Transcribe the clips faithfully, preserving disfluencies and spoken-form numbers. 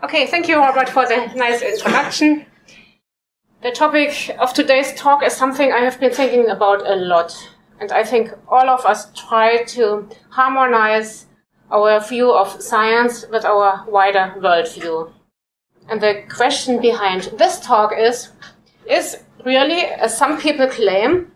Okay, thank you, Robert, for the nice introduction. The topic of today's talk is something I have been thinking about a lot. And I think all of us try to harmonize our view of science with our wider worldview. And the question behind this talk is, is really, as some people claim,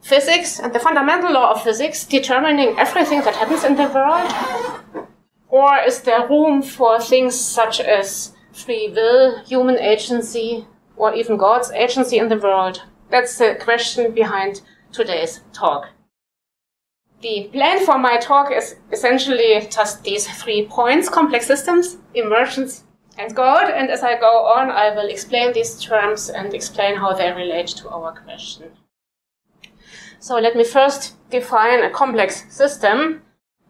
physics and the fundamental law of physics determining everything that happens in the world? Or is there room for things such as free will, human agency, or even God's agency in the world? That's the question behind today's talk. The plan for my talk is essentially just these three points: complex systems, emergence, and God. And as I go on, I will explain these terms and explain how they relate to our question. So let me first define a complex system.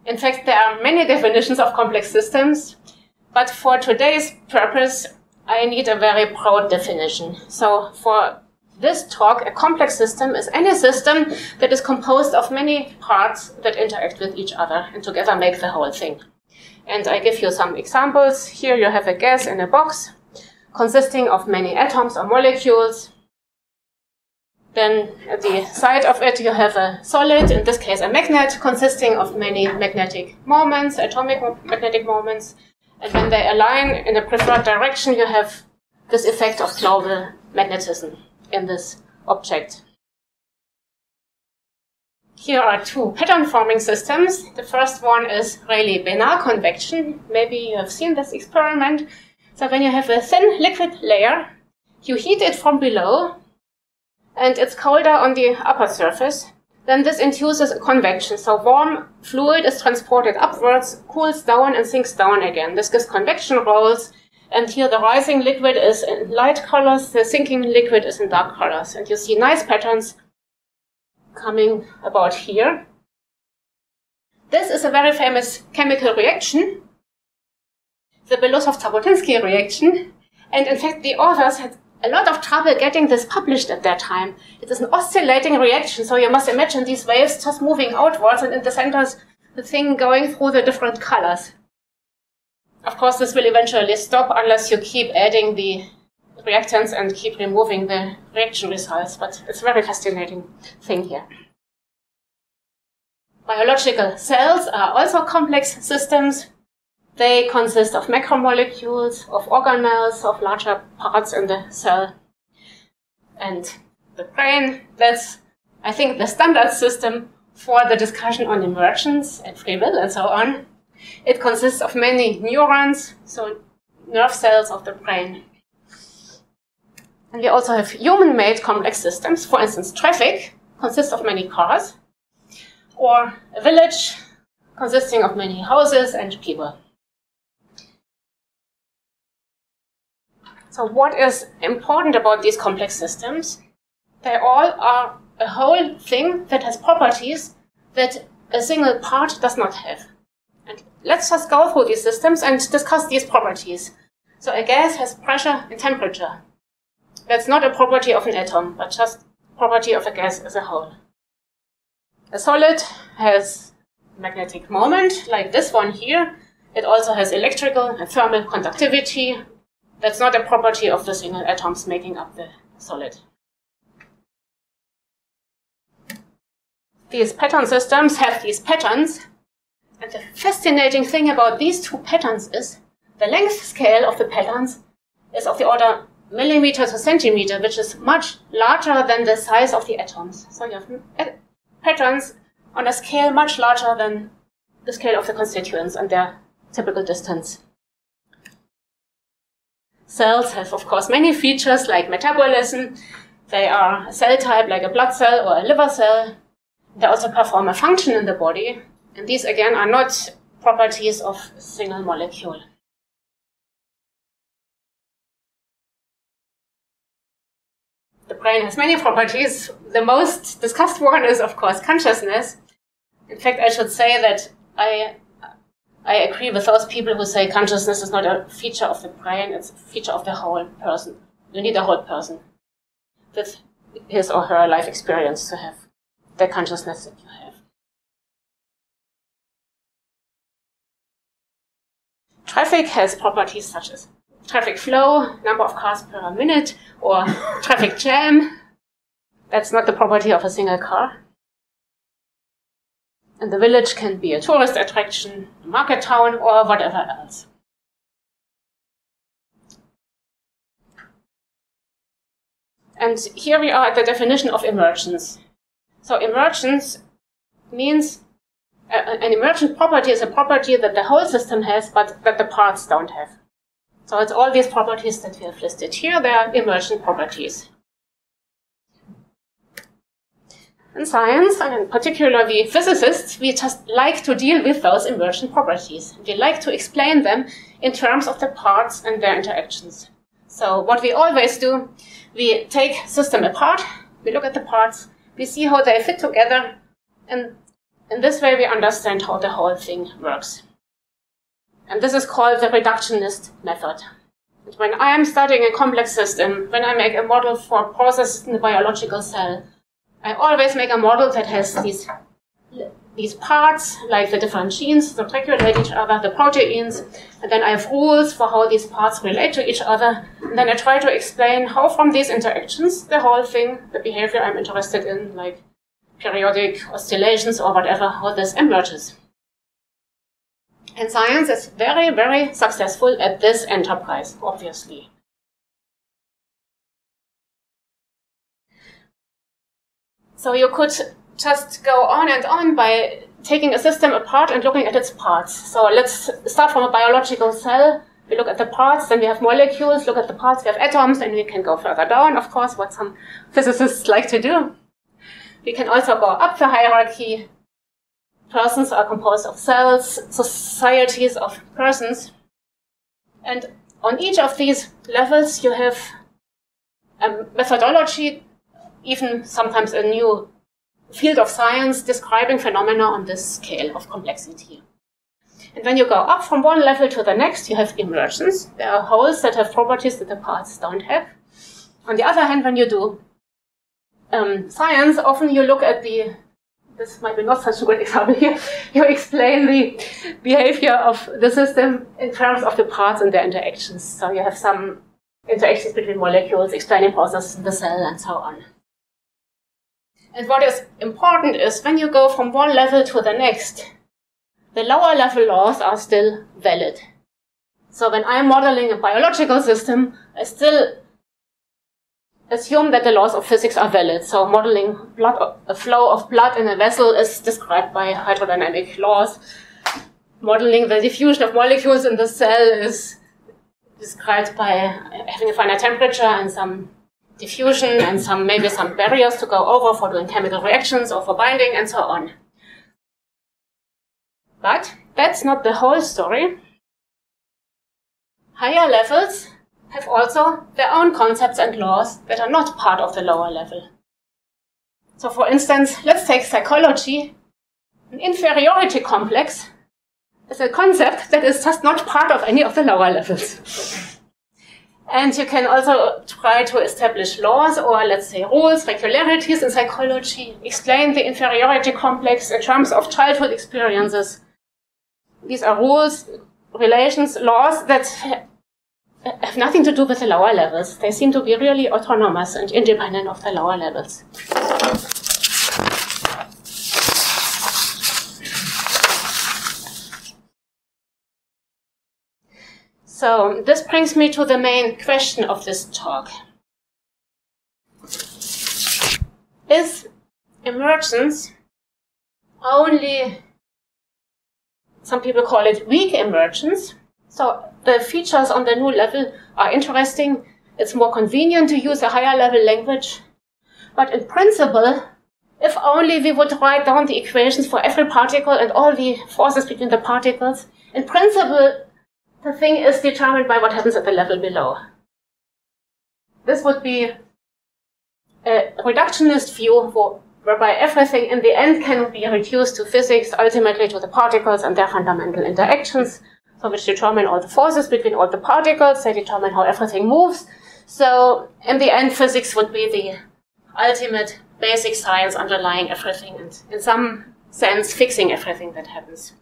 In fact, there are many definitions of complex systems, but for today's purpose, I need a very broad definition. So for this talk, a complex system is any system that is composed of many parts that interact with each other and together make the whole thing. And I give you some examples. Here you have a gas in a box consisting of many atoms or molecules. Then at the side of it you have a solid, in this case a magnet, consisting of many magnetic moments, atomic magnetic moments. And when they align in a preferred direction, you have this effect of global magnetism in this object. Here are two pattern-forming systems. The first one is Rayleigh-Bénard convection. Maybe you have seen this experiment. So when you have a thin liquid layer, you heat it from below, and it's colder on the upper surface. Then this induces a convection. So warm fluid is transported upwards, cools down, and sinks down again. This gives convection rolls. And here the rising liquid is in light colors, the sinking liquid is in dark colors. And you see nice patterns coming about here. This is a very famous chemical reaction, the Belousov-Zhabotinsky reaction. And in fact, the authors had a lot of trouble getting this published at that time. It is an oscillating reaction, so you must imagine these waves just moving outwards, and in the center is the thing going through the different colors. Of course, this will eventually stop unless you keep adding the reactants and keep removing the reaction results, but it's a very fascinating thing here. Biological cells are also complex systems. They consist of macromolecules, of organelles, of larger parts in the cell. And the brain, that's, I think, the standard system for the discussion on emergence and free will and so on. It consists of many neurons, so nerve cells of the brain. And we also have human-made complex systems. For instance, traffic consists of many cars, or a village consisting of many houses and people. So what is important about these complex systems? They all are a whole thing that has properties that a single part does not have. And let's just go through these systems and discuss these properties. So a gas has pressure and temperature. That's not a property of an atom, but just property of a gas as a whole. A solid has magnetic moment, like this one here. It also has electrical and thermal conductivity. That's not a property of the single atoms making up the solid. These pattern systems have these patterns. And the fascinating thing about these two patterns is the length scale of the patterns is of the order millimeter to centimeter, which is much larger than the size of the atoms. So you have patterns on a scale much larger than the scale of the constituents and their typical distance. Cells have, of course, many features like metabolism. They are a cell type like a blood cell or a liver cell. They also perform a function in the body. And these, again, are not properties of a single molecule. The brain has many properties. The most discussed one is, of course, consciousness. In fact, I should say that I, I agree with those people who say consciousness is not a feature of the brain, it's a feature of the whole person. You need a whole person with his or her life experience to have the consciousness that you have. Traffic has properties such as traffic flow, number of cars per minute, or traffic jam. That's not the property of a single car. And the village can be a tourist attraction, a market town, or whatever else. And here we are at the definition of emergence. So emergence means a, an emergent property is a property that the whole system has, but that the parts don't have. So it's all these properties that we have listed here. They are emergent properties. In science, and in particular we physicists, we just like to deal with those emergent properties. We like to explain them in terms of the parts and their interactions. So what we always do, we take system apart, we look at the parts, we see how they fit together, and in this way we understand how the whole thing works. And this is called the reductionist method. And when I am studying a complex system, when I make a model for a process in the biological cell, I always make a model that has these, these parts, like the different genes that regulate each other, the proteins, and then I have rules for how these parts relate to each other, and then I try to explain how from these interactions, the whole thing, the behavior I'm interested in, like periodic oscillations or whatever, how this emerges. And science is very, very successful at this enterprise, obviously. So you could just go on and on by taking a system apart and looking at its parts. So let's start from a biological cell. We look at the parts, then we have molecules, look at the parts, we have atoms, and we can go further down, of course, what some physicists like to do. We can also go up the hierarchy. Persons are composed of cells, societies of persons. And on each of these levels, you have a methodology, even sometimes a new field of science describing phenomena on this scale of complexity. And when you go up from one level to the next, you have emergence. There are wholes that have properties that the parts don't have. On the other hand, when you do um, science, often you look at the, this might be not such a good example here, you explain the behavior of the system in terms of the parts and their interactions. So you have some interactions between molecules, explaining processes in the cell, and so on. And what is important is, when you go from one level to the next, the lower level laws are still valid. So when I'm modeling a biological system, I still assume that the laws of physics are valid. So modeling blood, a flow of blood in a vessel is described by hydrodynamic laws. Modeling the diffusion of molecules in the cell is described by having a finite temperature and some diffusion and some maybe some barriers to go over for doing chemical reactions or for binding and so on. But that's not the whole story. Higher levels have also their own concepts and laws that are not part of the lower level. So for instance, let's take psychology. An inferiority complex is a concept that is just not part of any of the lower levels. And you can also try to establish laws or, let's say, rules, regularities in psychology, explain the inferiority complex in terms of childhood experiences. These are rules, relations, laws that have nothing to do with the lower levels. They seem to be really autonomous and independent of the lower levels. So this brings me to the main question of this talk. Is emergence only, some people call it weak emergence, so the features on the new level are interesting, it's more convenient to use a higher level language, but in principle, if only we would write down the equations for every particle and all the forces between the particles, in principle, the thing is determined by what happens at the level below. This would be a reductionist view for, whereby everything in the end can be reduced to physics, ultimately to the particles and their fundamental interactions, so which determine all the forces between all the particles, they determine how everything moves. So in the end, physics would be the ultimate basic science underlying everything and in some sense fixing everything that happens.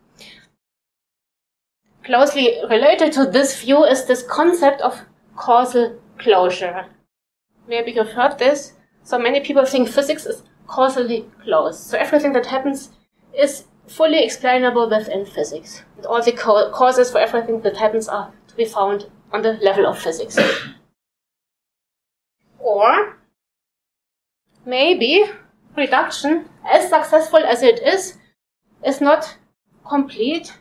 Closely related to this view is this concept of causal closure. Maybe you've heard this. So many people think physics is causally closed. So everything that happens is fully explainable within physics. And all the co causes for everything that happens are to be found on the level of physics. Or maybe reduction, as successful as it is, is not complete,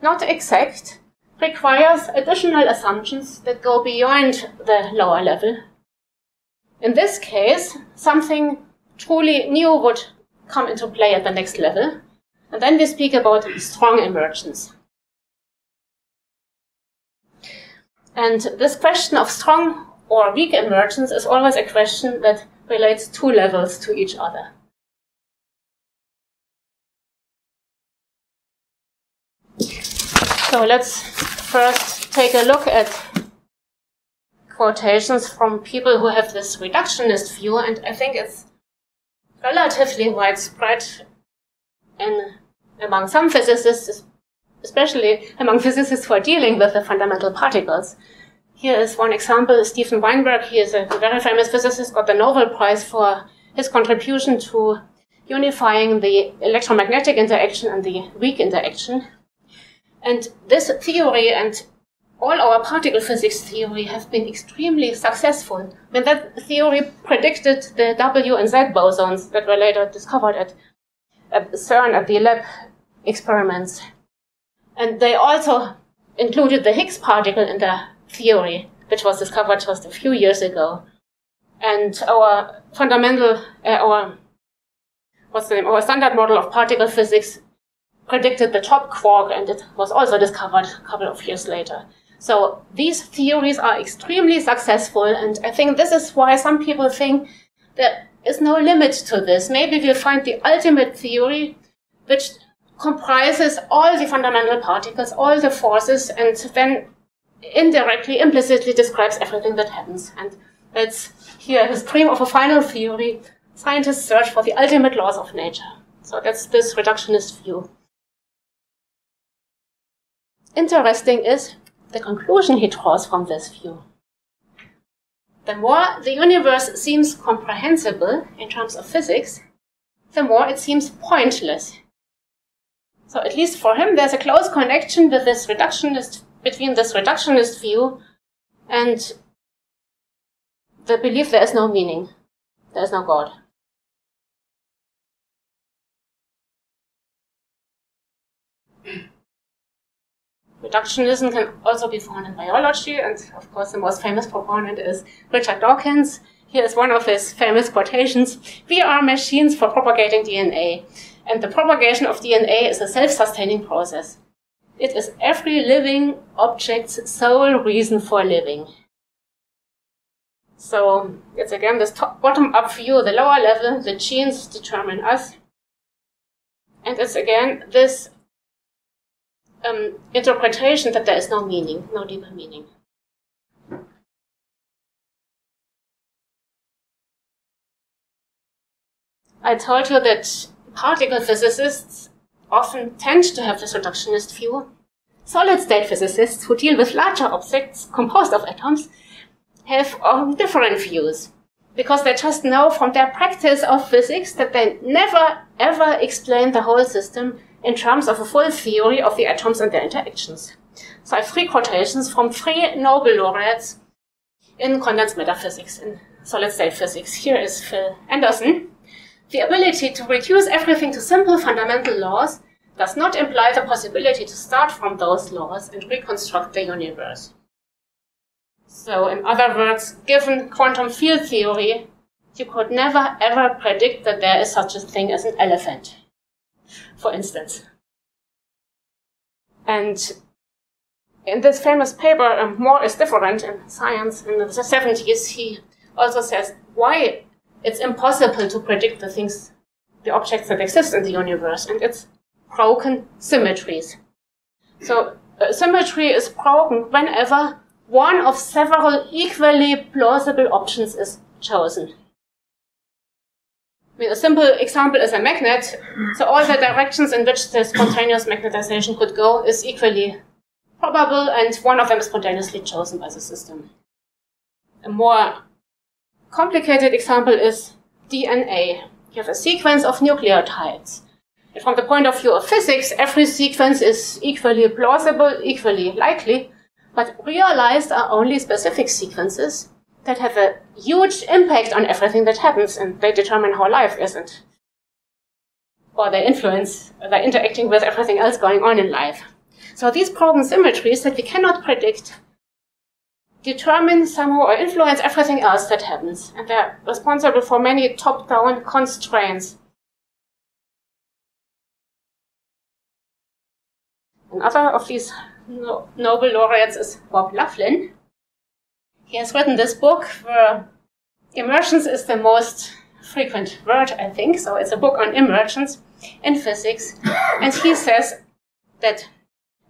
not exact, requires additional assumptions that go beyond the lower level. In this case, something truly new would come into play at the next level, and then we speak about strong emergence. And this question of strong or weak emergence is always a question that relates two levels to each other. So let's first take a look at quotations from people who have this reductionist view, and I think it's relatively widespread in, among some physicists, especially among physicists who are dealing with the fundamental particles. Here is one example, Stephen Weinberg. He is a very famous physicist, got the Nobel Prize for his contribution to unifying the electromagnetic interaction and the weak interaction. And this theory and all our particle physics theory have been extremely successful. When that theory predicted the W and Z bosons that were later discovered at, at CERN, at the lab experiments. And they also included the Higgs particle in their theory, which was discovered just a few years ago. And our fundamental, uh, our, what's the name, our standard model of particle physics predicted the top quark, and it was also discovered a couple of years later. So these theories are extremely successful, and I think this is why some people think there is no limit to this. Maybe we'll find the ultimate theory, which comprises all the fundamental particles, all the forces, and then indirectly, implicitly describes everything that happens. And that's here his dream of a final theory. Scientists search for the ultimate laws of nature. So that's this reductionist view. Interesting is the conclusion he draws from this view. The more the universe seems comprehensible in terms of physics, the more it seems pointless. So at least for him, there's a close connection with this reductionist, between this reductionist view and the belief there is no meaning, there is no God. Reductionism can also be found in biology, and of course the most famous proponent is Richard Dawkins. Here is one of his famous quotations: "We are machines for propagating D N A, and the propagation of D N A is a self-sustaining process. It is every living object's sole reason for living." So it's again this bottom-up view, the lower level, the genes determine us, and it's again this Um, interpretation that there is no meaning, no deeper meaning. I told you that particle physicists often tend to have this reductionist view. Solid-state physicists who deal with larger objects composed of atoms have um, different views, because they just know from their practice of physics that they never ever explain the whole system in terms of a full theory of the atoms and their interactions. So I have three quotations from three Nobel laureates in condensed matter physics, in solid-state physics. Here is Phil Anderson. "The ability to reduce everything to simple fundamental laws does not imply the possibility to start from those laws and reconstruct the universe." So in other words, given quantum field theory, you could never ever predict that there is such a thing as an elephant, for instance. And in this famous paper, um, More is Different in Science, in the seventies, he also says why it's impossible to predict the things, the objects that exist in the universe, and it's broken symmetries. So uh, symmetry is broken whenever one of several equally plausible options is chosen. I mean, a simple example is a magnet. So all the directions in which the spontaneous magnetization could go is equally probable, and one of them is spontaneously chosen by the system. A more complicated example is D N A. You have a sequence of nucleotides. And from the point of view of physics, every sequence is equally plausible, equally likely, but realized are only specific sequences that have a huge impact on everything that happens, and they determine how life isn't. Or they influence, they're interacting with everything else going on in life. So these Proben symmetries that we cannot predict determine somehow or influence everything else that happens, and they're responsible for many top-down constraints. Another of these Nobel laureates is Bob Laughlin. He has written this book where emergence is the most frequent word, I think. So it's a book on emergence in physics. And he says that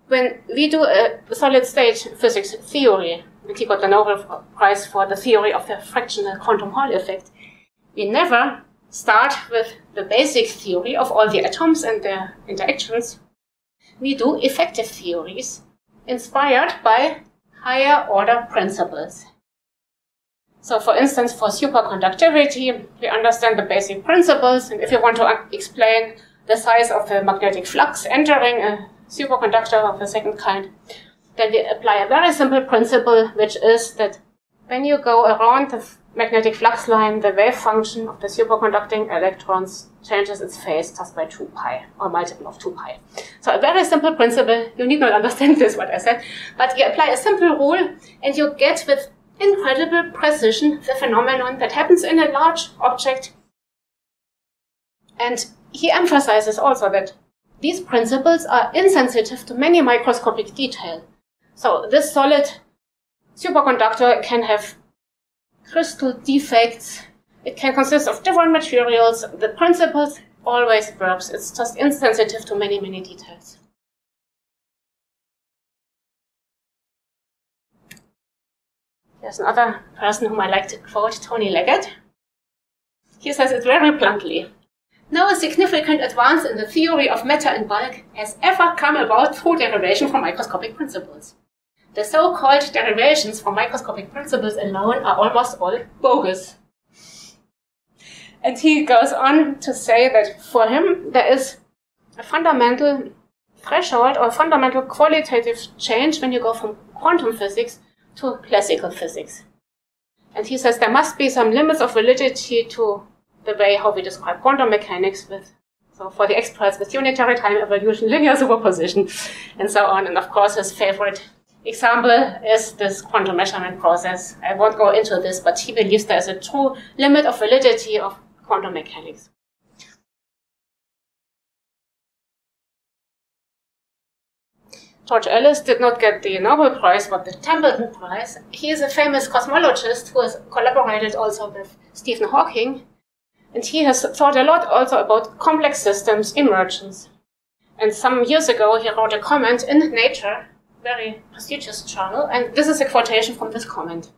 when we do a solid-state physics theory, and he got the Nobel Prize for the theory of the fractional quantum Hall effect, we never start with the basic theory of all the atoms and their interactions. We do effective theories inspired by higher order principles. So, for instance, for superconductivity, we understand the basic principles, and if you want to explain the size of the magnetic flux entering a superconductor of a second kind, then we apply a very simple principle, which is that when you go around the magnetic flux line, the wave function of the superconducting electrons changes its phase just by two pi, or multiple of two pi. So a very simple principle. You need not understand this, what I said, but you apply a simple rule, and you get with incredible precision the phenomenon that happens in a large object. And he emphasizes also that these principles are insensitive to many microscopic detail. So this solid superconductor can have crystal defects, it can consist of different materials, the principles always works, it's just insensitive to many, many details. There's another person whom I like to quote, Tony Leggett. He says it very bluntly. No significant advance in the theory of matter and bulk has ever come about through derivation from microscopic principles. The so-called derivations from microscopic principles alone are almost all bogus. And he goes on to say that for him there is a fundamental threshold or fundamental qualitative change when you go from quantum physics to classical physics. And he says there must be some limits of validity to the way how we describe quantum mechanics with, so for the experts, with unitary time evolution, linear superposition, and so on. And of course his favorite example is this quantum measurement process. I won't go into this, but he believes there is a true limit of validity of quantum mechanics. George Ellis did not get the Nobel Prize, but the Templeton Prize. He is a famous cosmologist who has collaborated also with Stephen Hawking, and he has thought a lot also about complex systems, emergence. And some years ago he wrote a comment in Nature, very prestigious journal, and this is a quotation from this comment.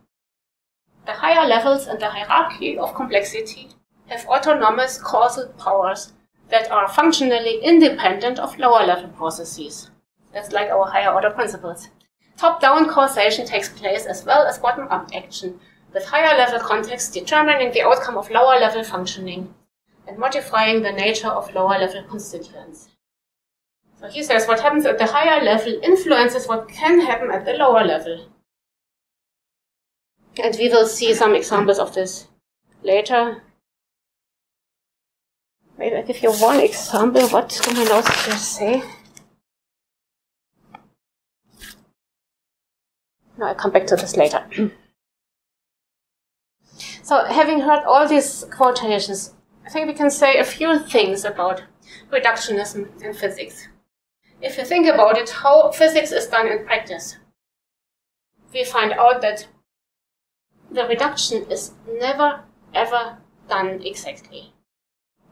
The higher levels and the hierarchy of complexity have autonomous causal powers that are functionally independent of lower level processes. That's like our higher order principles. Top-down causation takes place as well as bottom-up action, with higher level context determining the outcome of lower level functioning and modifying the nature of lower level constituents. So he says what happens at the higher level influences what can happen at the lower level. And we will see some examples of this later. Maybe I'll give you one example. What do my notes just say? No, I'll come back to this later. So, having heard all these quotations, I think we can say a few things about reductionism in physics. If you think about it, how physics is done in practice, we find out that the reduction is never ever done exactly.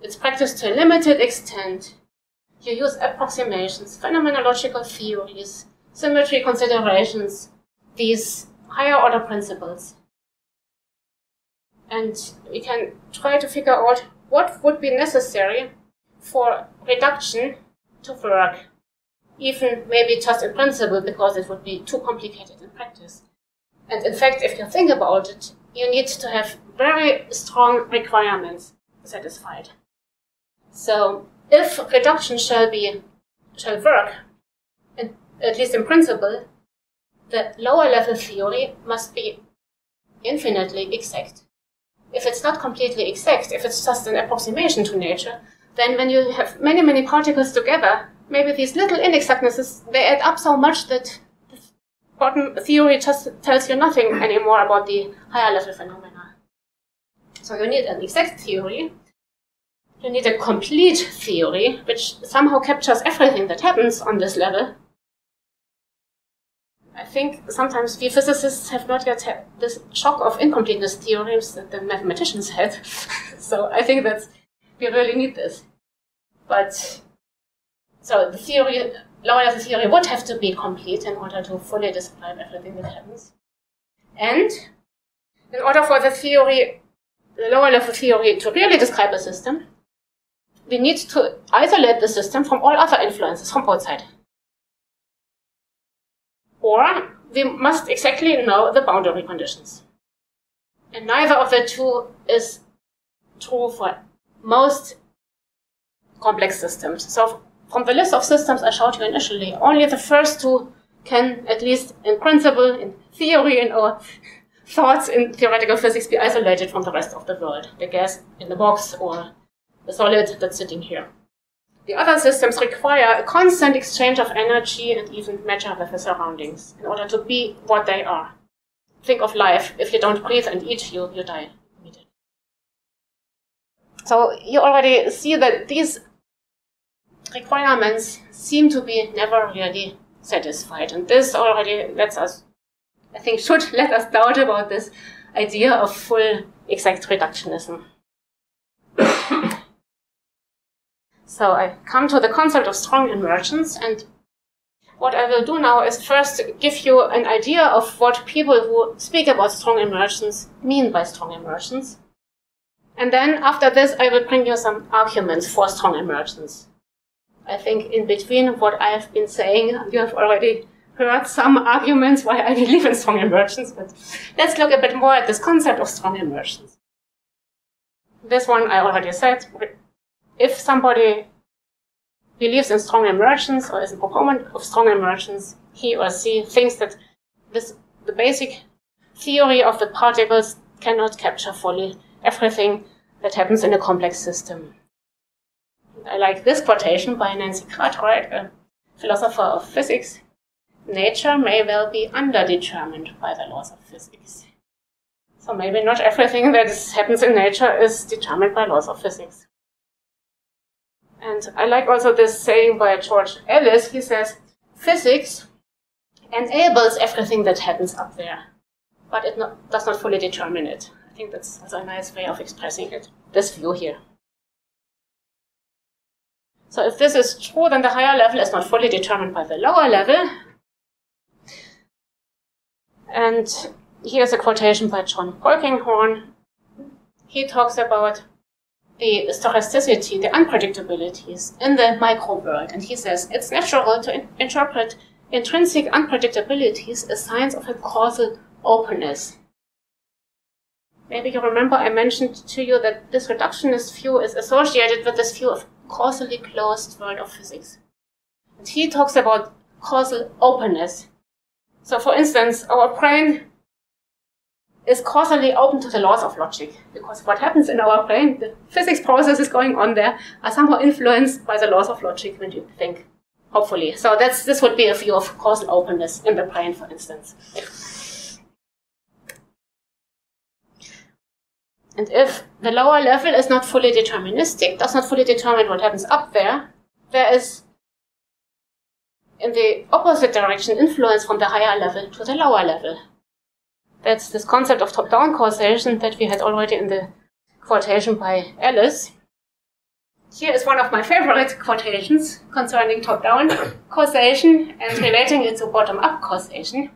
It's practiced to a limited extent. You use approximations, phenomenological theories, symmetry considerations, these higher order principles. And we can try to figure out what would be necessary for reduction to work. even maybe just in principle, because it would be too complicated in practice. And in fact, if you think about it, you need to have very strong requirements satisfied. So if reduction shall be shall work, and at least in principle, the lower level theory must be infinitely exact. If it's not completely exact, if it's just an approximation to nature, then when you have many, many particles together, maybe these little inexactnesses, they add up so much that the bottom theory just tells you nothing anymore about the higher level phenomena. So you need an exact theory. You need a complete theory, which somehow captures everything that happens on this level. I think sometimes we physicists have not yet had this shock of incompleteness theorems that the mathematicians had. So I think that we really need this. But so the theory, lower level theory would have to be complete in order to fully describe everything that happens. And in order for the theory, the lower level theory to really describe a system, we need to isolate the system from all other influences from outside. Or we must exactly know the boundary conditions. And neither of the two is true for most complex systems. So from the list of systems I showed you initially, only the first two can, at least in principle, in theory, in our thoughts in theoretical physics, be isolated from the rest of the world. The gas in the box or the solid that's sitting here. The other systems require a constant exchange of energy and even measure with the surroundings in order to be what they are. Think of life. If you don't breathe and eat, you, you die immediately. So you already see that these requirements seem to be never really satisfied. And this already lets us, I think, should let us doubt about this idea of full exact reductionism. So I come to the concept of strong inversions, and what I will do now is first give you an idea of what people who speak about strong inversions mean by strong inversions. And then after this, I will bring you some arguments for strong inversions. I think in between what I have been saying, you have already heard some arguments why I believe in strong inversions, but let's look a bit more at this concept of strong inversions. This one I already said. If somebody believes in strong inversions or is a proponent of strong inversions, he or she thinks that this, the basic theory of the particles cannot capture fully everything that happens in a complex system. I like this quotation by Nancy Cartwright, a philosopher of physics. Nature may well be underdetermined by the laws of physics. So maybe not everything that happens in nature is determined by laws of physics. And I like also this saying by George Ellis. He says, physics enables everything that happens up there, but it not, does not fully determine it. I think that's also a nice way of expressing it, this view here. So if this is true, then the higher level is not fully determined by the lower level. And here's a quotation by John Polkinghorne. He talks about the stochasticity, the unpredictabilities in the micro world. And he says, it's natural to in interpret intrinsic unpredictabilities as signs of a causal openness. Maybe you remember I mentioned to you that this reductionist view is associated with this view of causally closed world of physics. And he talks about causal openness. So for instance, our brain is causally open to the laws of logic, because what happens in our brain, the physics processes going on there, are somehow influenced by the laws of logic when you think, hopefully. So that's, this would be a view of causal openness in the brain, for instance. And if the lower level is not fully deterministic, does not fully determine what happens up there, there is, in the opposite direction, influence from the higher level to the lower level. That's this concept of top-down causation that we had already in the quotation by Ellis. Here is one of my favorite quotations concerning top-down causation and relating it to bottom-up causation.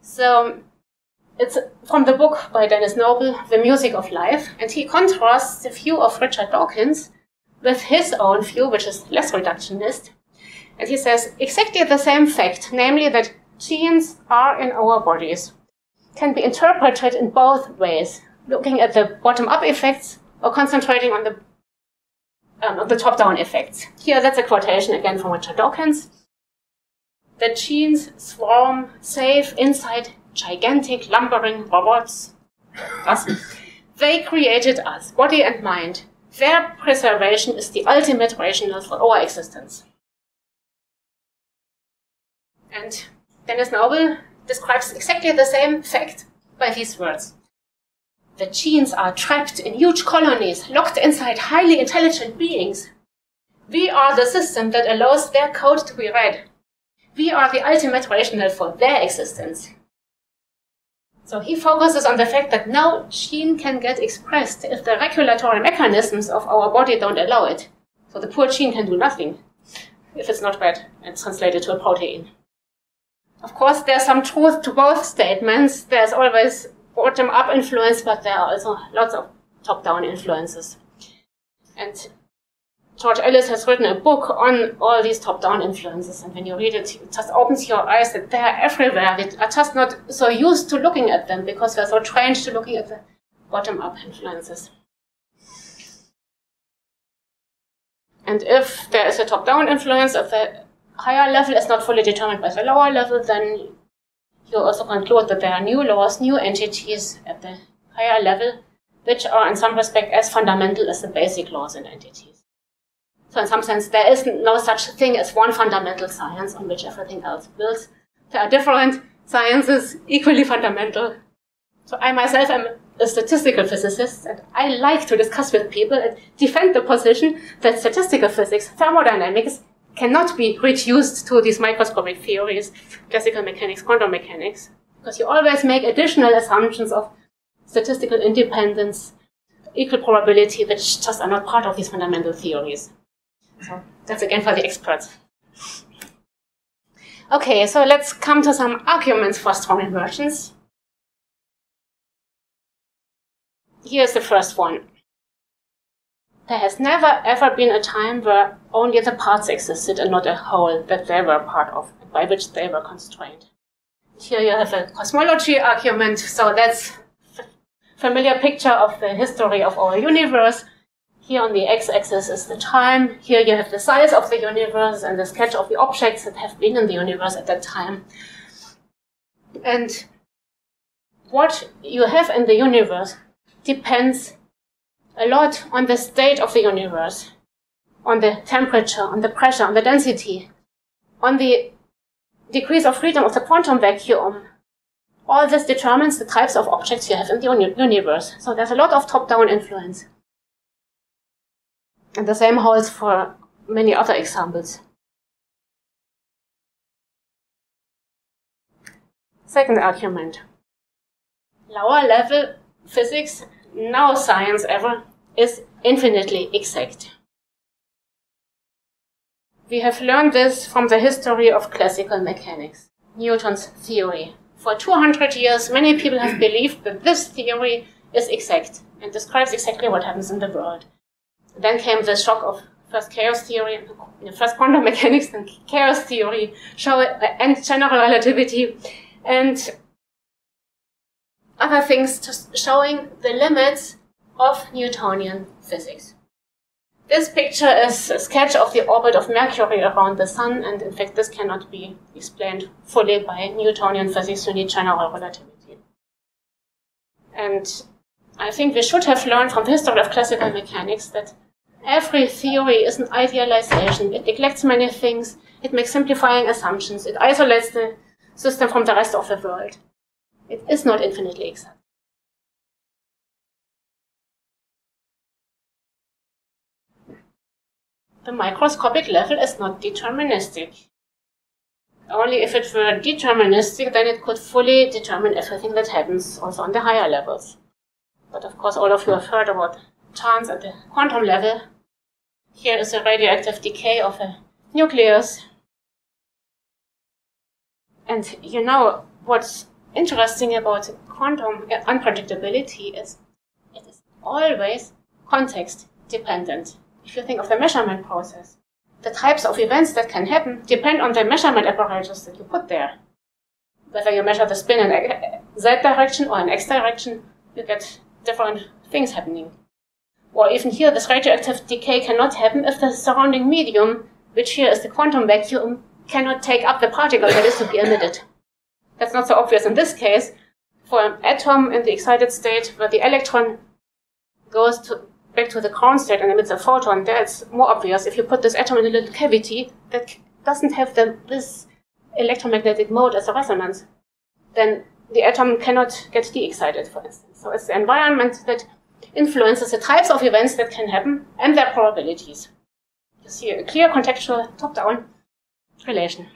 So it's from the book by Denis Noble, The Music of Life, and he contrasts the view of Richard Dawkins with his own view, which is less reductionist, And he says, exactly the same fact, namely that genes are in our bodies, can be interpreted in both ways, looking at the bottom-up effects or concentrating on the Um, the top-down effects. Here, that's a quotation again from Richard Dawkins. The genes swarm safe inside gigantic lumbering robots. Us. They created us, body and mind. Their preservation is the ultimate rationale for our existence. And Denis Noble describes exactly the same fact by these words. The genes are trapped in huge colonies, locked inside highly intelligent beings. We are the system that allows their code to be read. We are the ultimate rationale for their existence. So he focuses on the fact that no gene can get expressed if the regulatory mechanisms of our body don't allow it. So the poor gene can do nothing if it's not read and translated to a protein. Of course, there's some truth to both statements. There's always bottom-up influence, but there are also lots of top-down influences. And George Ellis has written a book on all these top-down influences, and when you read it, it just opens your eyes that they're everywhere. We are just not so used to looking at them because we're so trained to looking at the bottom-up influences. And if there is a top-down influence, if the higher level is not fully determined by the lower level, then you also conclude that there are new laws, new entities at the higher level, which are in some respect as fundamental as the basic laws and entities. So in some sense, there is no such thing as one fundamental science on which everything else builds. There are different sciences equally fundamental. So I myself am a statistical physicist, and I like to discuss with people and defend the position that statistical physics, thermodynamics, cannot be reduced to these microscopic theories, classical mechanics, quantum mechanics, because you always make additional assumptions of statistical independence, equal probability, which just are not part of these fundamental theories. So that's again for the experts. Okay, so let's come to some arguments for strong inversions. Here's the first one. There has never ever been a time where only the parts existed and not a whole that they were part of, and by which they were constrained. Here you have a cosmology argument, so that's a familiar picture of the history of our universe. Here on the x-axis is the time. Here you have the size of the universe and the sketch of the objects that have been in the universe at that time. And what you have in the universe depends a lot on the state of the universe, on the temperature, on the pressure, on the density, on the degrees of freedom of the quantum vacuum. All this determines the types of objects you have in the uni universe. So there's a lot of top-down influence. And the same holds for many other examples. Second argument. Lower level physics, no science ever, is infinitely exact. We have learned this from the history of classical mechanics, Newton's theory. For two hundred years, many people have believed that this theory is exact and describes exactly what happens in the world. Then came the shock of first chaos theory, first quantum mechanics, and chaos theory, and general relativity, and other things, just showing the limits of Newtonian physics. This picture is a sketch of the orbit of Mercury around the Sun, and in fact this cannot be explained fully by Newtonian physics. You need general relativity. And I think we should have learned from the history of classical mechanics that every theory is an idealization. It neglects many things, it makes simplifying assumptions, it isolates the system from the rest of the world. It is not infinitely exact. The microscopic level is not deterministic. Only if it were deterministic, then it could fully determine everything that happens also on the higher levels. But of course, all of you have heard about chance at the quantum level. Here is the radioactive decay of a nucleus. And you know what's interesting about quantum unpredictability is it is always context dependent. If you think of the measurement process, the types of events that can happen depend on the measurement apparatus that you put there. Whether you measure the spin in a Z direction or in X direction, you get different things happening. Or even here, this radioactive decay cannot happen if the surrounding medium, which here is the quantum vacuum, cannot take up the particle that is to be emitted. That's not so obvious in this case. For an atom in the excited state where the electron goes to, back to the ground state and emits a photon, that's more obvious. If you put this atom in a little cavity that doesn't have the, this electromagnetic mode as a resonance, then the atom cannot get de-excited, for instance. So it's the environment that influences the types of events that can happen and their probabilities. You see a clear contextual top-down relation.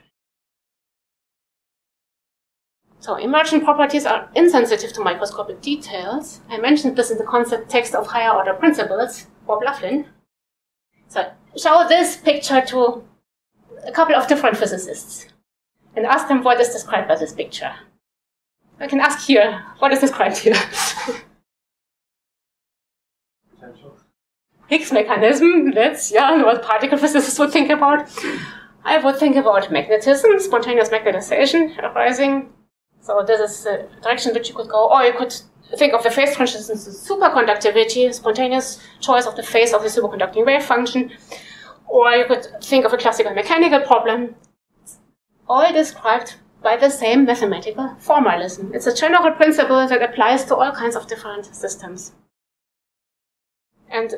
So emergent properties are insensitive to microscopic details. I mentioned this in the concept text of higher order principles, Bob Laughlin. So show this picture to a couple of different physicists and ask them what is described by this picture. I can ask here, what is described here? Potential. Higgs mechanism, that's yeah, what particle physicists would think about. I would think about magnetism, spontaneous magnetization arising. So this is the direction which you could go. Or you could think of the phase transitions to superconductivity, spontaneous choice of the phase of the superconducting wave function. Or you could think of a classical mechanical problem, all described by the same mathematical formalism. It's a general principle that applies to all kinds of different systems. And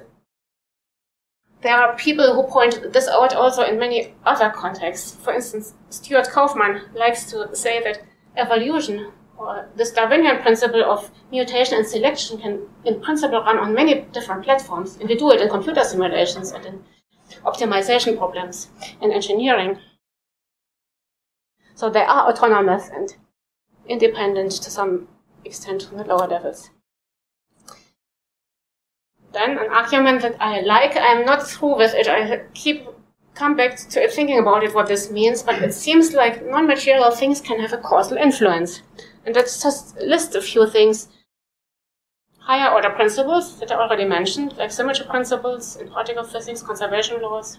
there are people who point this out also in many other contexts. For instance, Stuart Kaufman likes to say that evolution, or this Darwinian principle of mutation and selection, can in principle run on many different platforms, and we do it in computer simulations and in optimization problems and engineering. So they are autonomous and independent to some extent from the lower levels. Then an argument that I like, I'm not through with it, I keep come back to thinking about it, what this means, but it seems like non-material things can have a causal influence. And let's just list a few things. Higher order principles that I already mentioned, like symmetry principles in particle physics, conservation laws,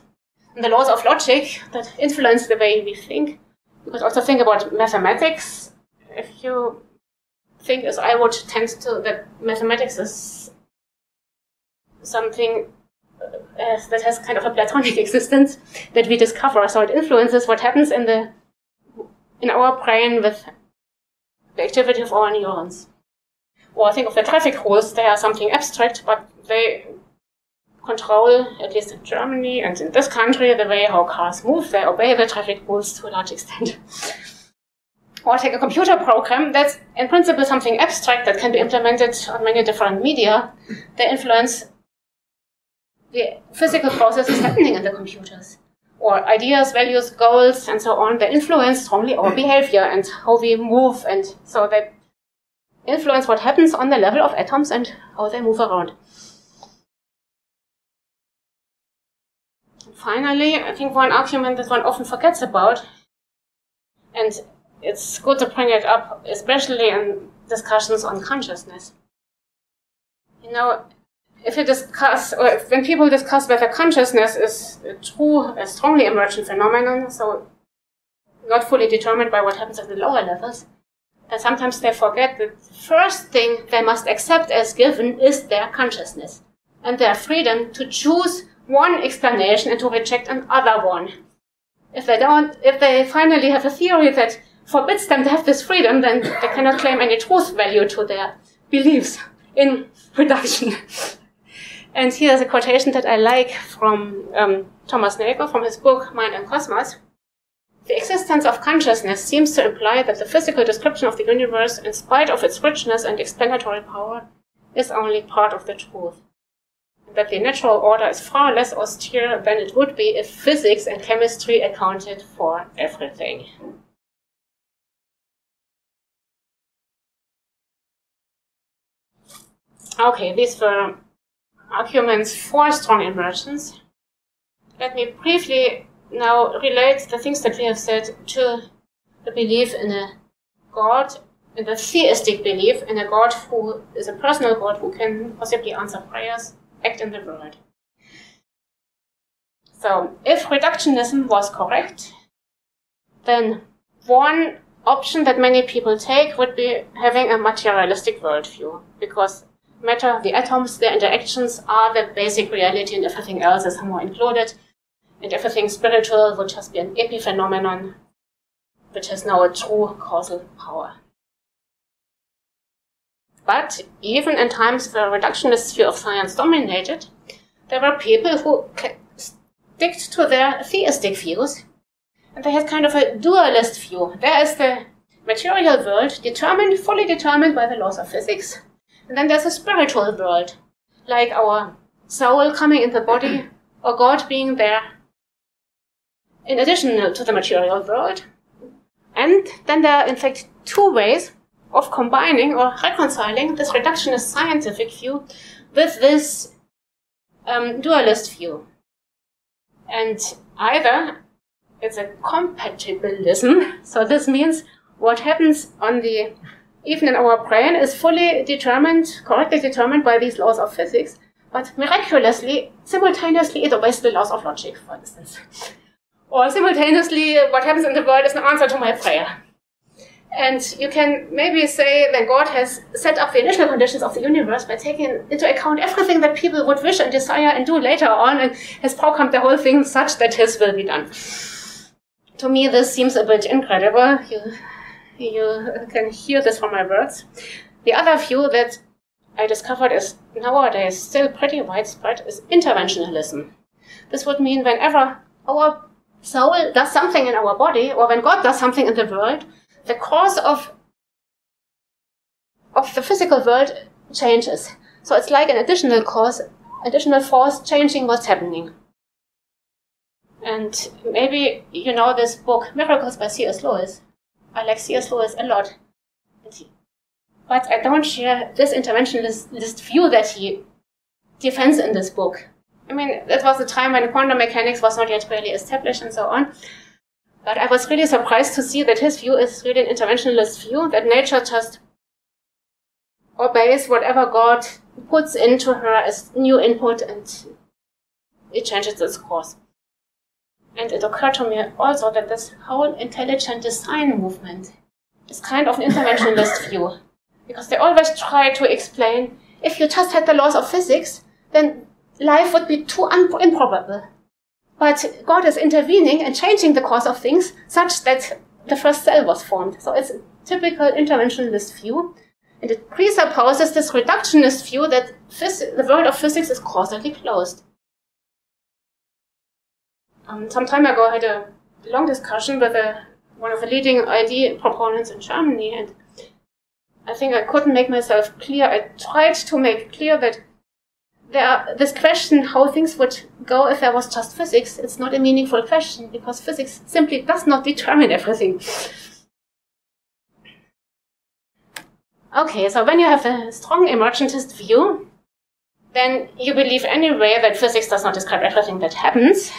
and the laws of logic that influence the way we think. You could also think about mathematics. If you think, as I would tend to, that mathematics is something Uh, that has kind of a platonic existence that we discover, so it influences what happens in the in our brain with the activity of our neurons. Or I think of the traffic rules, they are something abstract, but they control, at least in Germany and in this country, the way how cars move. They obey the traffic rules to a large extent. Or take a computer program, that's in principle something abstract that can be implemented on many different media. They influence the physical processes happening in the computers, or ideas, values, goals, and so on. They influence strongly our behavior and how we move, and so they influence what happens on the level of atoms and how they move around. Finally, I think one argument that one often forgets about, and it's good to bring it up, especially in discussions on consciousness. You know, if you discuss, or when people discuss whether consciousness is a true, a strongly emergent phenomenon, so not fully determined by what happens at the lower levels, then sometimes they forget that the first thing they must accept as given is their consciousness and their freedom to choose one explanation and to reject another one. If they don't, if they finally have a theory that forbids them to have this freedom, then they cannot claim any truth value to their beliefs in reduction. And here's a quotation that I like from um, Thomas Nagel, from his book Mind and Cosmos. The existence of consciousness seems to imply that the physical description of the universe, in spite of its richness and explanatory power, is only part of the truth. And that the natural order is far less austere than it would be if physics and chemistry accounted for everything. Okay, these were arguments for strong emergence. Let me briefly now relate the things that we have said to the belief in a God, in the theistic belief in a God who is a personal God who can possibly answer prayers, act in the world. So if reductionism was correct, then one option that many people take would be having a materialistic worldview, because matter, the atoms, their interactions are the basic reality, and everything else is somehow included, and everything spiritual would just be an epiphenomenon, which has now a true causal power. But even in times the reductionist view of science dominated, there were people who sticked to their theistic views, and they had kind of a dualist view. There is the material world, determined, fully determined by the laws of physics, and then there's a spiritual world, like our soul coming in the body, or God being there, in addition to the material world. And then there are, in fact, two ways of combining or reconciling this reductionist scientific view with this um, dualist view. And either it's a compatibilism, so this means what happens on the, even in our brain, is fully determined, correctly determined by these laws of physics, but miraculously, simultaneously, it obeys the laws of logic, for instance. Or simultaneously, what happens in the world is an answer to my prayer. And you can maybe say that God has set up the initial conditions of the universe by taking into account everything that people would wish and desire and do later on, and has programmed the whole thing such that His will be done. To me, this seems a bit incredible. You, you can hear this from my words. The other view that I discovered is nowadays still pretty widespread is interventionalism. This would mean whenever our soul does something in our body, or when God does something in the world, the course of, of the physical world changes. So it's like an additional course, additional force changing what's happening. And maybe you know this book, Miracles by C S Lewis. I like C S Lewis a lot. But I don't share this interventionist view that he defends in this book. I mean, that was a time when quantum mechanics was not yet really established and so on. But I was really surprised to see that his view is really an interventionalist view, that nature just obeys whatever God puts into her as new input, and it changes its course. And it occurred to me also that this whole intelligent design movement is kind of an interventionalist view, because they always try to explain, if you just had the laws of physics, then life would be too un improbable. But God is intervening and changing the course of things such that the first cell was formed. So it's a typical interventionalist view, and it presupposes this reductionist view that the world of physics is causally closed. Um, some time ago, I had a long discussion with a, one of the leading I D proponents in Germany, and I think I couldn't make myself clear. I tried to make clear that there, this question how things would go if there was just physics, it's not a meaningful question, because physics simply does not determine everything. Okay, so when you have a strong emergentist view, then you believe anyway that physics does not describe everything that happens.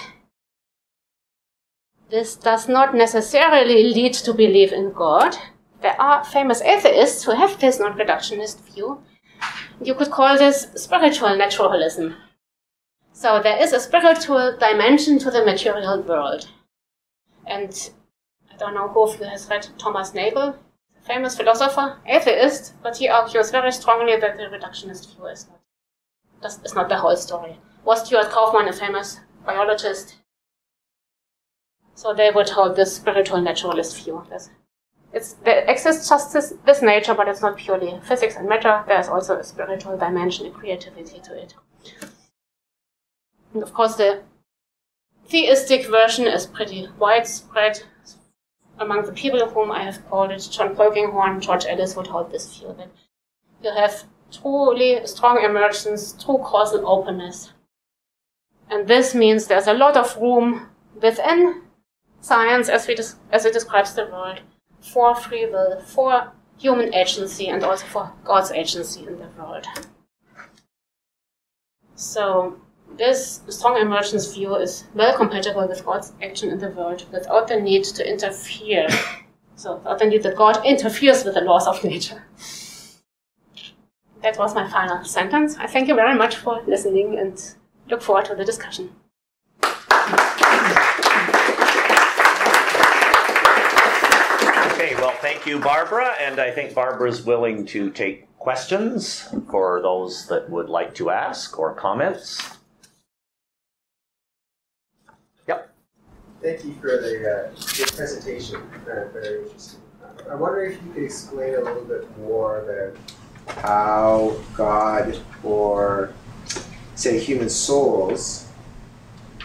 This does not necessarily lead to belief in God. There are famous atheists who have this non-reductionist view. You could call this spiritual naturalism. So there is a spiritual dimension to the material world. And I don't know who of you has read Thomas Nagel, a famous philosopher, atheist, but he argues very strongly that the reductionist view is not, just, is not the whole story. Was Stuart Kaufman a famous biologist? So they would hold this spiritual naturalist view. That's It's, there exists just this, this nature, but it's not purely physics and matter. There's also a spiritual dimension and creativity to it. And of course, the theistic version is pretty widespread. Among the people whom I have quoted, John Polkinghorne, George Ellis would hold this view, that you have truly strong emergence, true causal openness. And this means there's a lot of room within science, as, we as it describes the world, for free will, for human agency, and also for God's agency in the world. So this strong emergence view is well compatible with God's action in the world without the need to interfere. So without the need that God interferes with the laws of nature. That was my final sentence. I thank you very much for listening and look forward to the discussion. thank you, Barbara. And I think Barbara's willing to take questions for those that would like to ask or comments. Yep. Thank you for the, uh, the presentation. Uh, very interesting. I wonder if you could explain a little bit more about how God, or say human souls,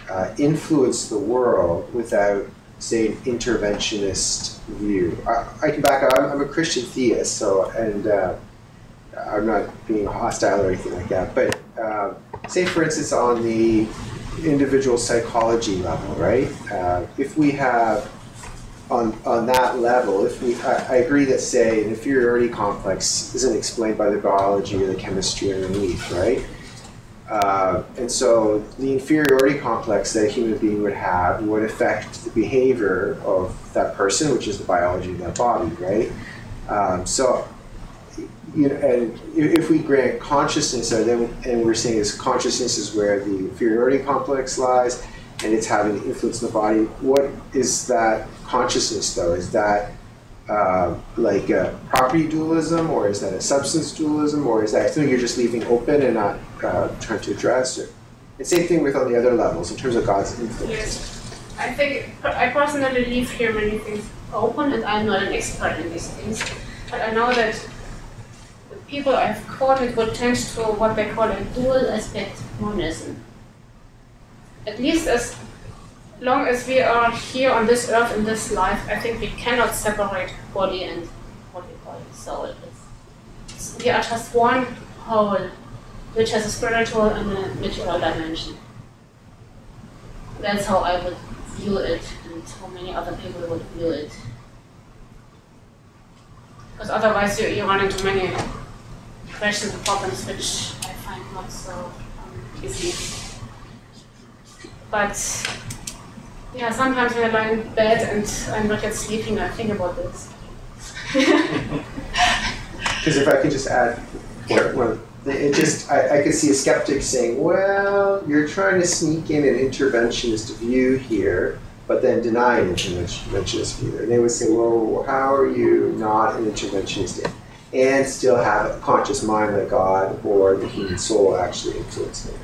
uh, influence the world without, say, an interventionist view. I, I can back up. I'm, I'm a Christian theist, so, and uh, I'm not being hostile or anything like that, but uh, say, for instance, on the individual psychology level, right? Uh, if we have, on, on that level, if we, I, I agree that, say, an inferiority complex isn't explained by the biology or the chemistry underneath, right? Uh, and so the inferiority complex that a human being would have would affect the behavior of that person, which is the biology of that body, right? Um, so, you know, and if we grant consciousness, or then, and we're saying is consciousness is where the inferiority complex lies, and it's having an influence on the body. What is that consciousness, though? Is that uh, like a property dualism, or is that a substance dualism, or is that something you're just leaving open and not uh, trying to address? Or, and same thing with on the other levels in terms of God's influence. Yes, I think I personally leave here many things open, and I'm not an expert in these things, but I know that the people I've quoted would tend to what they call a dual aspect monism. At least as long as we are here on this earth, in this life, I think we cannot separate body and what we call soul. It's, we are just one whole, which has a spiritual and a material dimension. That's how I would view it, and how many other people would view it. Because otherwise you, you run into many questions and problems, which I find not so um, easy. But yeah, sometimes when I lie in bed and I'm not yet sleeping, I think about this. Because if I could just add, well, it just I, I could see a skeptic saying, "Well, you're trying to sneak in an interventionist view here, but then deny an interventionist view." And they would say, "Well, how are you not an interventionist and still have a conscious mind like God or the human soul actually influencing it?"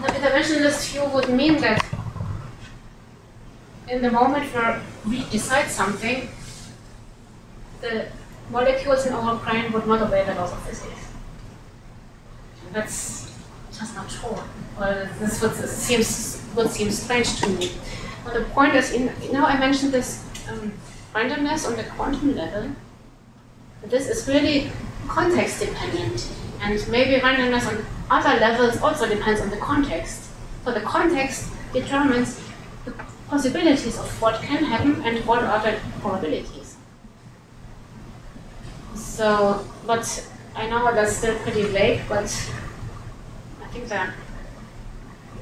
The interventionist view would mean that in the moment where we decide something, the molecules in our brain would not obey the laws of physics. That's just not true. Well, this would seem, would seem strange to me. But the point is, in, you know, I mentioned this um, randomness on the quantum level. This is really context dependent. And maybe randomness on other levels also depends on the context. So the context determines the possibilities of what can happen and what are the probabilities. So, but I know that's still pretty vague, but I think there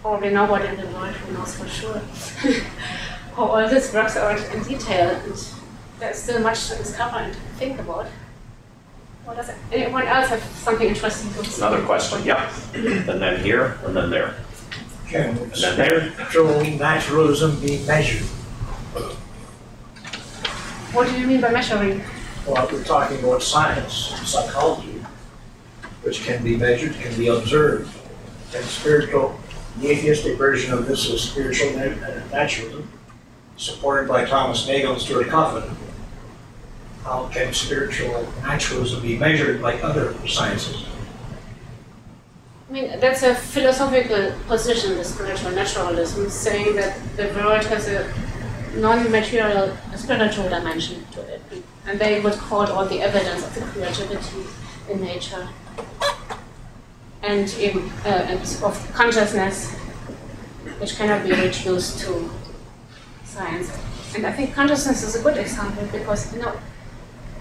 probably nobody in the world who knows for sure how all this works out in detail. And there's still much to discover and think about. Well, does anyone else have something interesting to say? Another question, yeah. And then here, and then there. Can and then there. Naturalism be measured? What do you mean by measuring? Well, we're talking about science and psychology, which can be measured, can be observed. And spiritual, the atheistic version of this is spiritual naturalism, supported by Thomas Nagel and Stuart Kaufman. How can spiritual naturalism be measured like other sciences? I mean, that's a philosophical position, the spiritual naturalism, saying that the world has a non-material spiritual dimension to it. And they would quote all the evidence of the creativity in nature and, in, uh, and of consciousness, which cannot be reduced to science. And I think consciousness is a good example because, you know,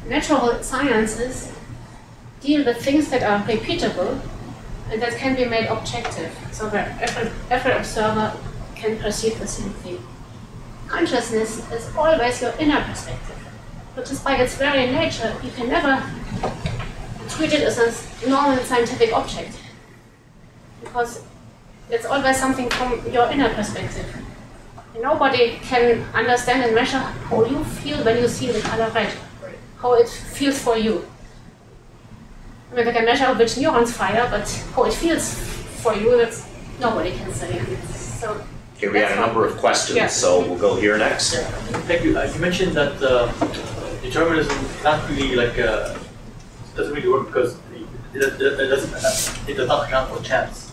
natural sciences deal with things that are repeatable and that can be made objective, so where every, every observer can perceive the same thing. Consciousness is always your inner perspective, which is by its very nature, you can never treat it as a normal scientific object, because it's always something from your inner perspective. Nobody can understand and measure how you feel when you see the color red. how it feels for you. I mean, I can measure which neurons fire, but how it feels for you, that's nobody can say. So okay, we had a number of questions, yeah. So we'll go here next. Yeah. Thank you. Uh, you mentioned that uh, determinism not really like uh, doesn't really work because it, it, it doesn't it does not account for chance.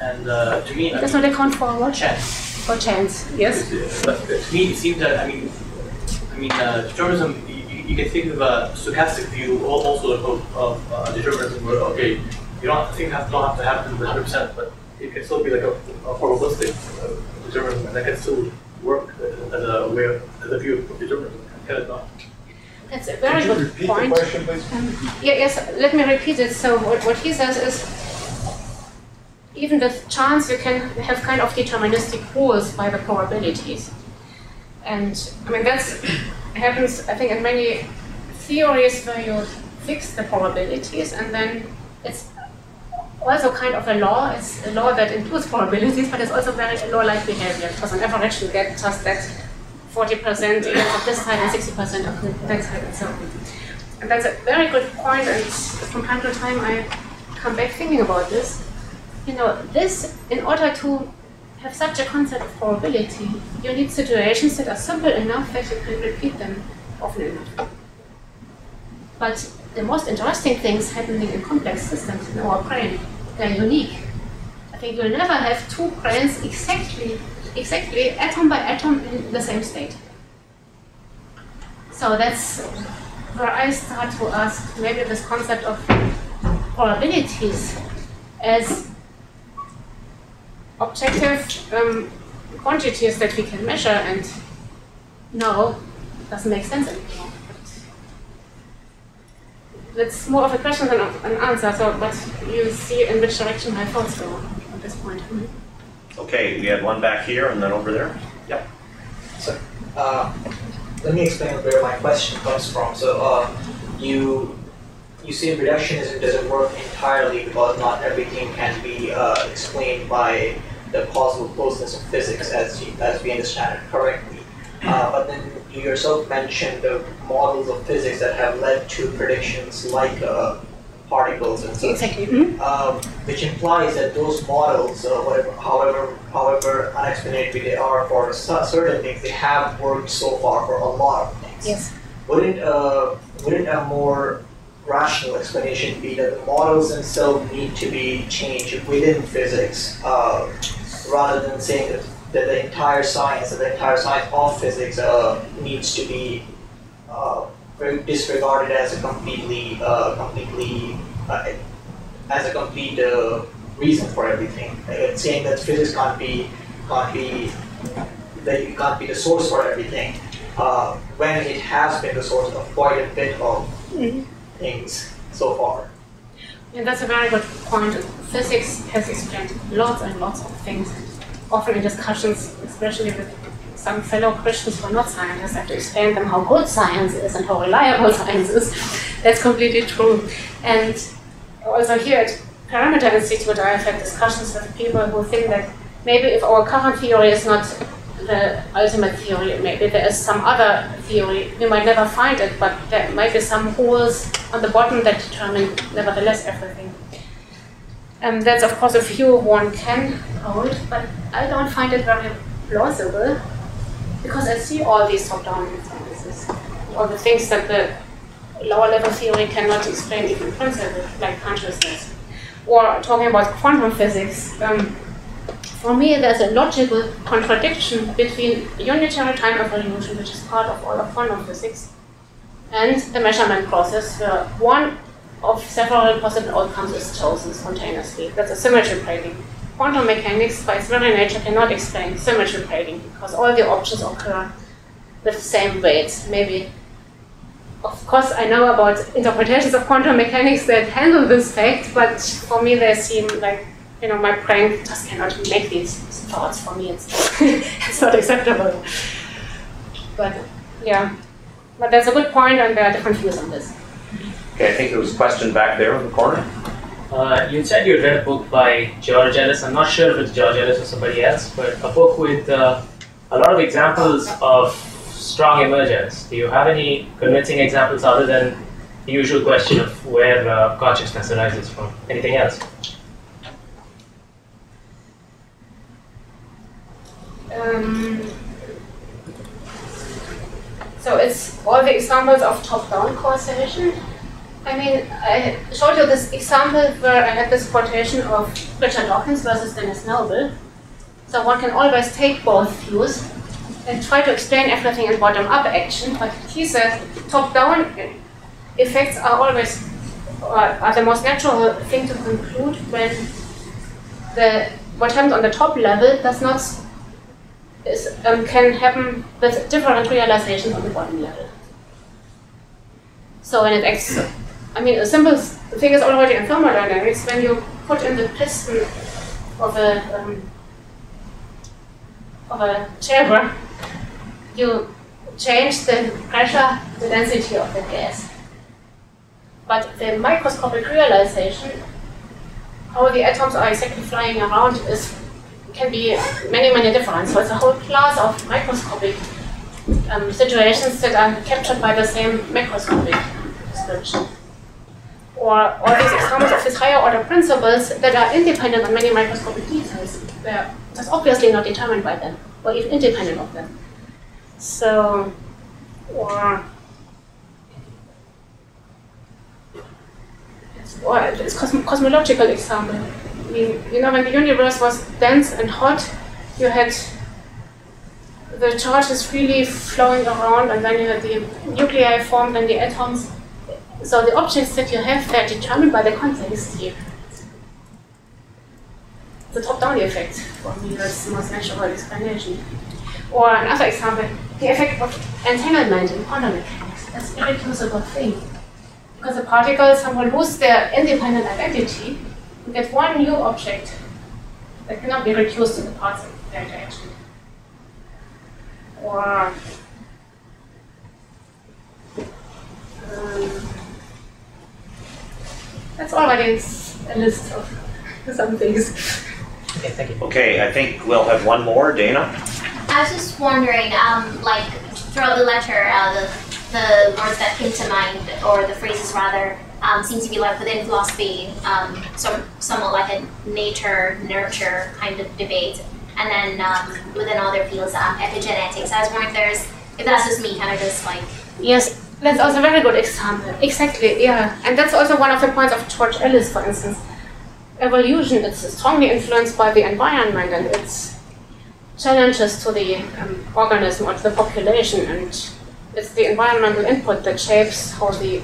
And uh, to me, it does not account for what? Chance. For chance, yes. But to me, it seems that I mean, I mean, uh, determinism. You can think of a stochastic view also of, of uh, determinism where, okay, you don't think have don't have to happen with one hundred percent, but it can still be like a, a probabilistic uh, determinism, and that can still work as a way of, as a view of determinism. Can it not? That's a very good point. Could you repeat the question, please? Um, yeah, yes, let me repeat it. So what, what he says is, even with chance, you can have kind of deterministic rules by the probabilities, and I mean that's. happens, I think, in many theories where you fix the probabilities, and then it's also kind of a law. It's a law that includes probabilities, but it's also very law-like behavior, because on average you get just that forty percent of this side and sixty percent of that side, and so on. And that's a very good point, and from time to time I come back thinking about this. You know, this, in order to have such a concept of probability, you need situations that are simple enough that you can repeat them often enough. But the most interesting things happening in complex systems in our brain, they're unique. I think you'll never have two brains exactly, exactly atom by atom in the same state. So that's where I start to ask maybe this concept of probabilities as objective um, quantities that we can measure and no, doesn't make sense anymore. That's more of a question than an answer, so but you see in which direction my thoughts go at this point. Mm-hmm. Okay, we had one back here and then over there. Yep. So, uh, let me explain where my question comes from. So, uh, you You say reductionism doesn't work entirely because not everything can be uh, explained by the causal closeness of physics as, you, as we understand it correctly. Uh, but then you yourself mentioned the models of physics that have led to predictions like uh, particles and such, mm-hmm. um, which implies that those models, uh, whatever, however, however unexplanatory they are for certain things, they have worked so far for a lot of things. Yes. Wouldn't, uh, wouldn't a more rational explanation would be that the models themselves need to be changed within physics, uh, rather than saying that, that the entire science, that the entire science of physics, uh, needs to be uh, disregarded as a completely, uh, completely, uh, as a complete uh, reason for everything. Like saying that physics can't be, can't be, that it can't be the source for everything, uh, when it has been the source of quite a bit of. Mm-hmm. Things so far. And that's a very good point. Physics has explained lots and lots of things. Often in discussions, especially with some fellow Christians who are not scientists, I have to explain them how good science is and how reliable science is. That's completely true. And also here at Parameter Institute, I have had discussions with people who think that maybe if our current theory is not the ultimate theory, maybe there is some other theory, we might never find it, but there might be some holes on the bottom that determine nevertheless everything. And that's of course a view one can hold, but I don't find it very plausible, because I see all these top-down instances, all the things that the lower level theory cannot explain even in principle, like consciousness. Or talking about quantum physics, um, for me, there's a logical contradiction between unitary time evolution, which is part of all of quantum physics, and the measurement process, where one of several possible outcomes is chosen spontaneously. That's a symmetry breaking. Quantum mechanics, by its very nature, cannot explain symmetry breaking, because all the options occur with the same weights. Maybe, of course, I know about interpretations of quantum mechanics that handle this fact, but for me, they seem like, you know, my brain just cannot make these thoughts for me. It's, it's not acceptable. But yeah, but that's a good point, and there are different views on this. Okay, I think there was a question back there in the corner. Uh, you said you read a book by George Ellis. I'm not sure if it's George Ellis or somebody else, but a book with uh, a lot of examples of strong emergence, do you have any convincing examples other than the usual question of where uh, consciousness arises from? Anything else? Um, so it's all the examples of top-down causation. I mean, I showed you this example where I had this quotation of Richard Dawkins versus Denis Noble. So one can always take both views and try to explain everything in bottom-up action, but he said top-down effects are always uh, are the most natural thing to conclude when the what happens on the top level does not is, um, can happen with different realizations on the bottom level. So when it acts, I mean, a simple thing is already in thermodynamics. When you put in the piston of a um, of a chamber, you change the pressure, the density of the gas. But the microscopic realization, how the atoms are exactly flying around, is can be many, many different. So it's a whole class of microscopic um, situations that are captured by the same macroscopic description. Or all these examples of these higher order principles that are independent on many microscopic details. They're that's obviously not determined by them, or even independent of them. So, or, or it's cosmo cosmological example. I mean, you know, when the universe was dense and hot, you had the charges freely flowing around, and then you had the nuclei formed and the atoms. So the objects that you have, they're determined by the context here. The top-down effect, for me, that's the most natural explanation. Or another example, the effect of entanglement in quantum mechanics. That's an irreducible thing. Because the particles somehow lose their independent identity, you get one new object that cannot be reduced to the parts of their interaction. Or um, that's already a list of some things. Okay, thank you. Okay, I think we'll have one more, Dana. I was just wondering, um, like, throughout the lecture, uh, the, the words that came to mind, or the phrases rather, um, seem to be like within philosophy, um, sort of somewhat like a nature-nurture kind of debate, and then um, within other fields, um, epigenetics. I was wondering if there's, if that's just me, kind of just like... Yes, that's also a very good example. Exactly, yeah. And that's also one of the points of George Ellis, for instance. Evolution is strongly influenced by the environment and its challenges to the um, organism or to the population, and it's the environmental input that shapes how the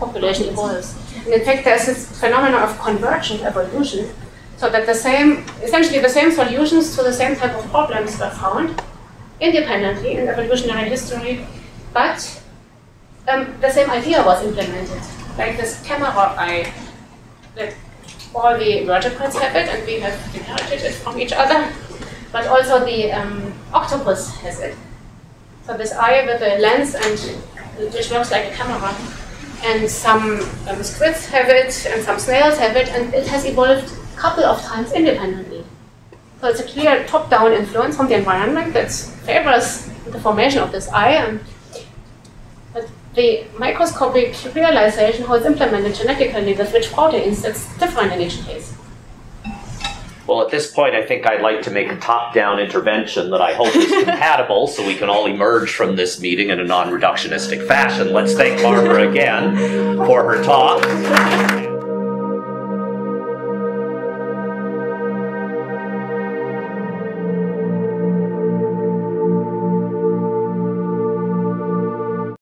population evolves. And in fact, there's this phenomenon of convergent evolution, so that the same, essentially the same solutions to the same type of problems were found independently in evolutionary history, but um, the same idea was implemented, like this camera eye that all the vertebrates have it, and we have inherited it from each other, but also the um, octopus has it. So this eye with a lens, and which works like a camera, and some um, squids have it, and some snails have it, and it has evolved a couple of times independently. So it's a clear top-down influence from the environment that favors the formation of this eye, and the microscopic realization how it's implemented genetically with which proteins, that's different in each case. Well, at this point, I think I'd like to make a top-down intervention that I hope is compatible so we can all emerge from this meeting in a non-reductionistic fashion. Let's thank Barbara again for her talk.